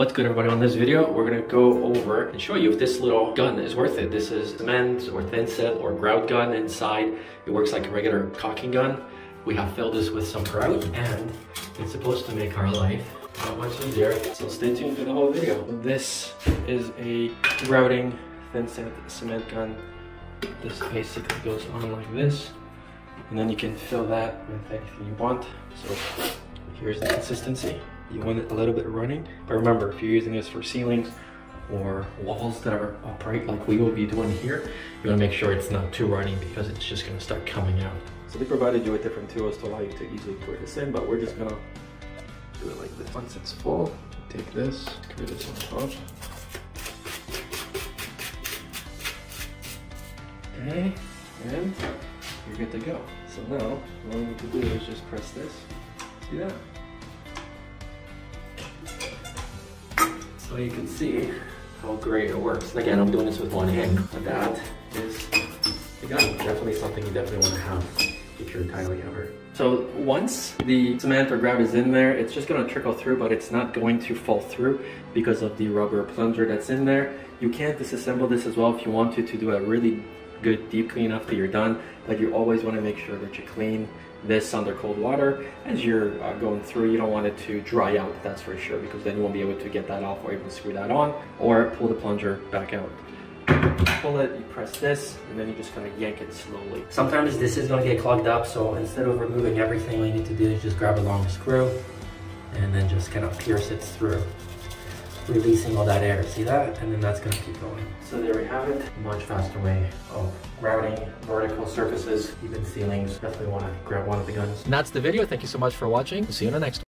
What's good, everybody? On this video, we're gonna go over and show you if this little gun is worth it. This is cement or thin set or grout gun inside. It works like a regular caulking gun. We have filled this with some grout and it's supposed to make our life not much easier. So stay tuned for the whole video. This is a grouting thin set cement gun. This basically goes on like this. And then you can fill that with anything you want. So here's the consistency. You want it a little bit running, but remember, if you're using this for ceilings or walls that are upright like we will be doing here, you want to make sure it's not too running because it's just going to start coming out. So they provided you with different tools to allow you to easily pour this in, but we're just going to do it like this. Once it's full, take this, screw this one up. Okay, and you're good to go. So now, all you need to do is just press this. See that? So you can see how great it works. And again, I'm doing this with one hand. But that is, again, definitely something you definitely want to have if you're tiling ever. So once the cement or grout is in there, it's just going to trickle through, but it's not going to fall through because of the rubber plunger that's in there. You can disassemble this as well if you want to do a really good deep clean after you're done. Like, you always want to make sure that you clean this under cold water as you're going through. You don't want it to dry out, that's for sure, because then you won't be able to get that off or even screw that on or pull the plunger back out. Pull it, you press this, and then you just kind of yank it slowly. Sometimes this is going to get clogged up, so instead of removing everything, all you need to do is just grab a long screw and then just kind of pierce it through, releasing all that air. See that? And then that's going to keep going. So there we have it. Much faster way of grouting vertical surfaces, even ceilings. Definitely want to grab one of the guns. And that's the video. Thank you so much for watching. We'll see you in the next one.